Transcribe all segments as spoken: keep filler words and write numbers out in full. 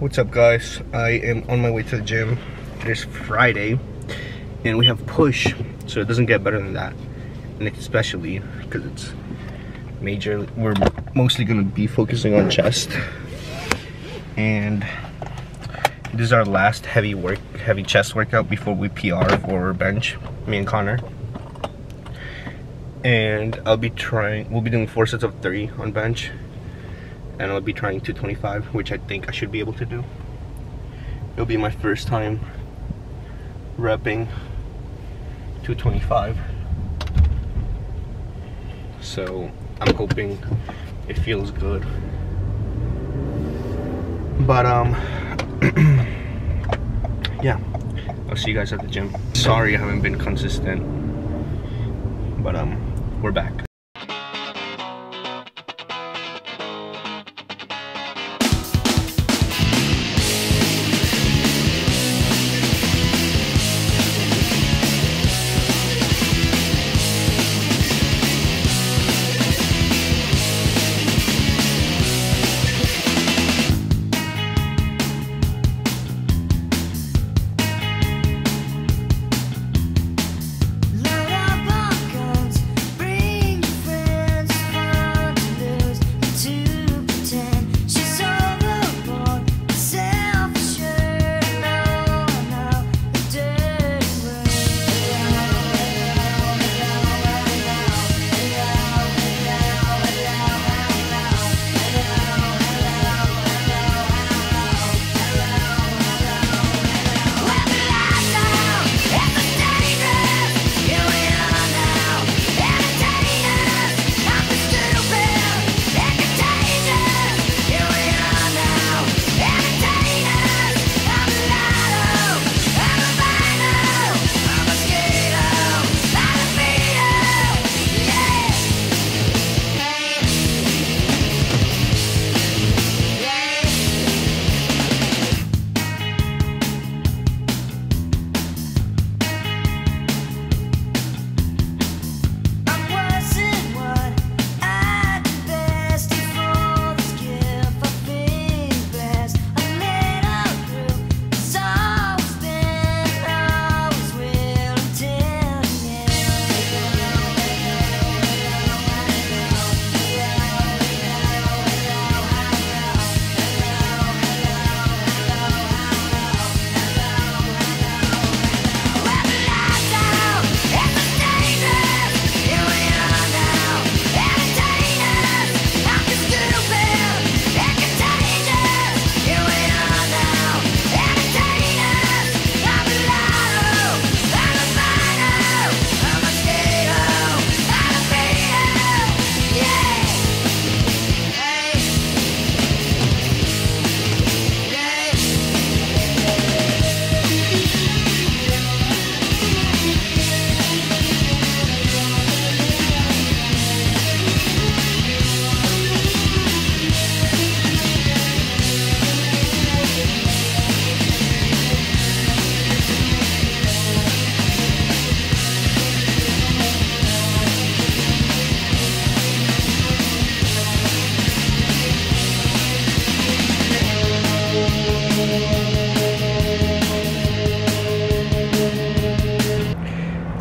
What's up, guys? I am on my way to the gym. It is Friday and we have push, so it doesn't get better than that. And especially because it's major, we're mostly going to be focusing on chest, and this is our last heavy work heavy chest workout before we P R for bench, me and Connor. And I'll be trying we'll be doing four sets of three on bench, and I'll be trying two twenty-five, which I think I should be able to do. It'll be my first time repping two twenty-five, so I'm hoping it feels good. But um yeah, I'll see you guys at the gym. Sorry I haven't been consistent, but um we're back.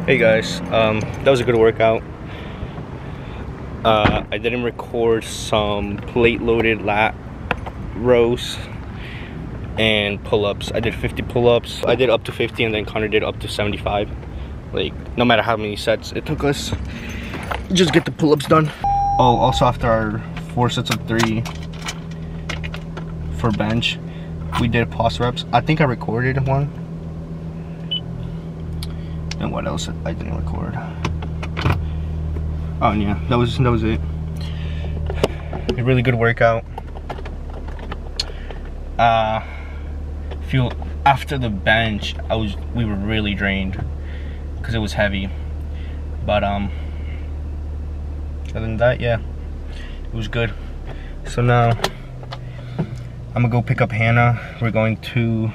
Hey guys, um, that was a good workout. Uh, I didn't record some plate loaded lat rows and pull-ups. I did fifty pull-ups. I did up to fifty, and then Connor did up to seventy-five. Like, no matter how many sets it took us, just get the pull-ups done. Oh, also after our four sets of three for bench, we did pause reps. I think I recorded one. And what else I didn't record? Oh yeah, that was that was it. A really good workout. Uh, feel after the bench, I was we were really drained because it was heavy. But um, other than that, yeah, it was good. So now I'm gonna go pick up Hannah. We're going to.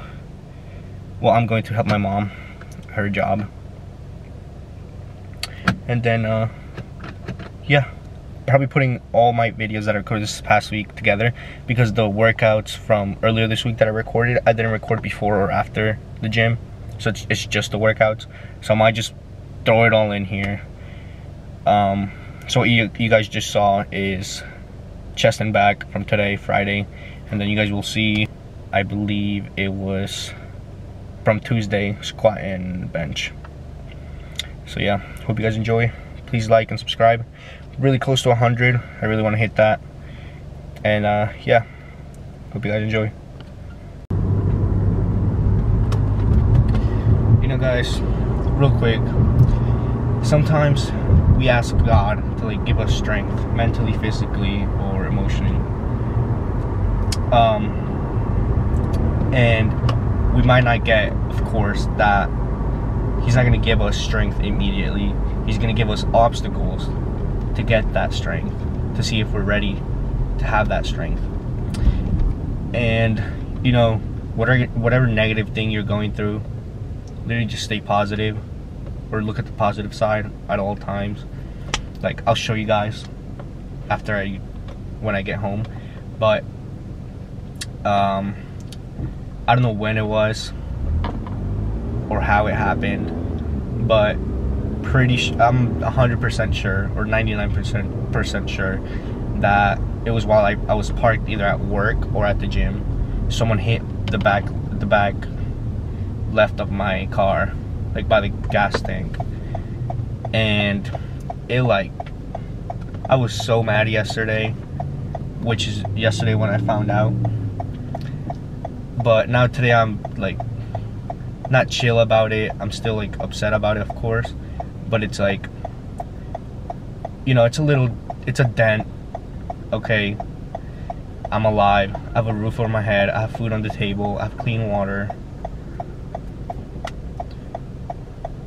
Well, I'm going to help my mom, her job. And then, uh, yeah, probably putting all my videos that I recorded this past week together, because the workouts from earlier this week that I recorded, I didn't record before or after the gym, so it's, it's just the workouts. So I might just throw it all in here. Um, so what you, you guys just saw is chest and back from today, Friday, and then you guys will see, I believe it was from Tuesday, squat and bench. So yeah, hope you guys enjoy. Please like and subscribe. Really close to one hundred. I really want to hit that. And uh, yeah, hope you guys enjoy. You know, guys, real quick, sometimes we ask God to like give us strength mentally, physically, or emotionally. Um, and we might not get, of course, that he's not going to give us strength immediately. He's going to give us obstacles to get that strength, to see if we're ready to have that strength. And, you know, whatever, whatever negative thing you're going through, literally just stay positive, or look at the positive side at all times. Like, I'll show you guys after I, when I get home. But, um, I don't know when it was or how it happened, but pretty sh I'm one hundred percent sure, or ninety-nine percent sure, that it was while I, I was parked either at work or at the gym. Someone hit the back the back left of my car, like by the gas tank, and it like I was so mad yesterday, which is yesterday when I found out. But now today I'm like not chill about it. I'm still like upset about it, of course, but it's like, you know, it's a little, it's a dent. Okay, I'm alive, I have a roof over my head, I have food on the table, I have clean water.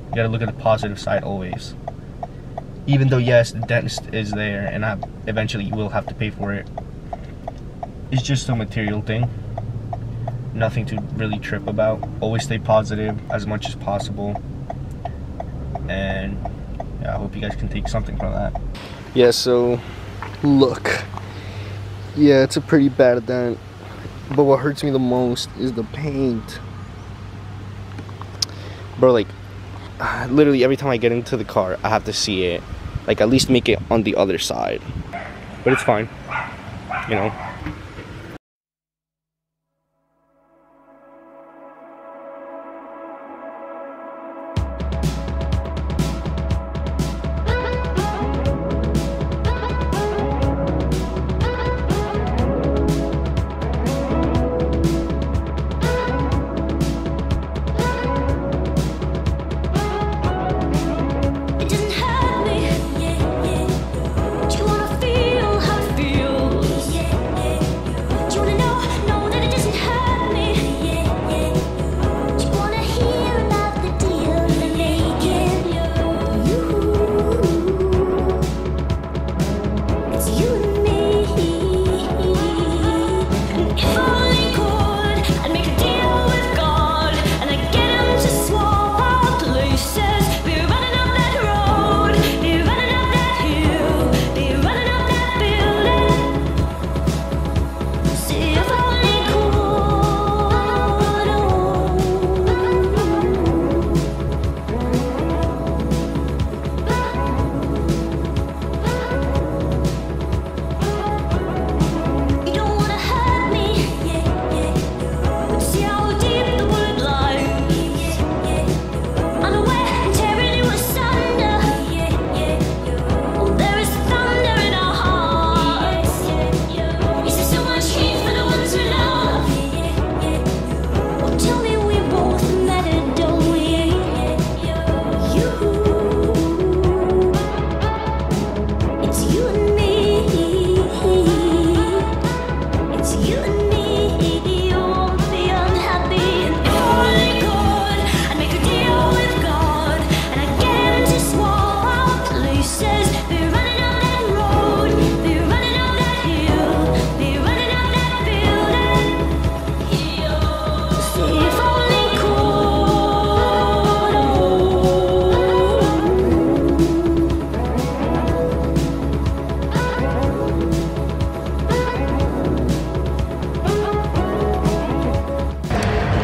You gotta look at the positive side always, even though yes, the dent is there and I eventually will have to pay for it. It's just a material thing, nothing to really trip about. Always stay positive as much as possible, and yeah, I hope you guys can take something from that. Yeah, so look, yeah, it's a pretty bad dent, but what hurts me the most is the paint, bro. Like, literally every time I get into the car, I have to see it, like at least make it on the other side, but it's fine, you know.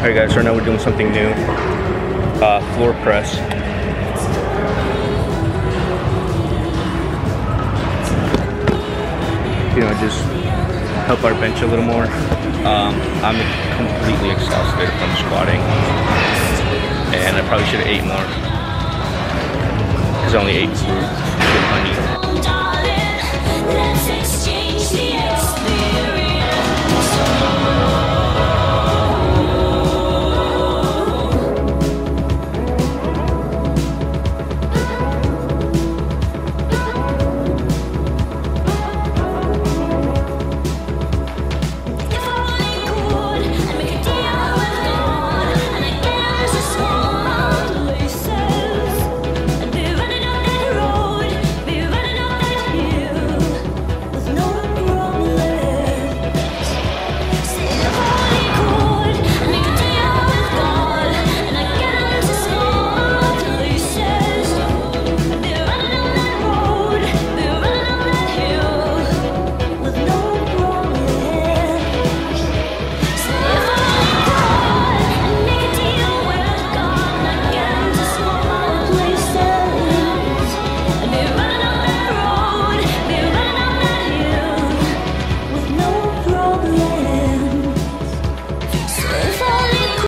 Alright guys, right now we're doing something new. Uh, floor press. You know, just help our bench a little more. Um, I'm completely exhausted from squatting. And I probably should have ate more. Because I only ate fruit with honey. Darling, let's exchange the air.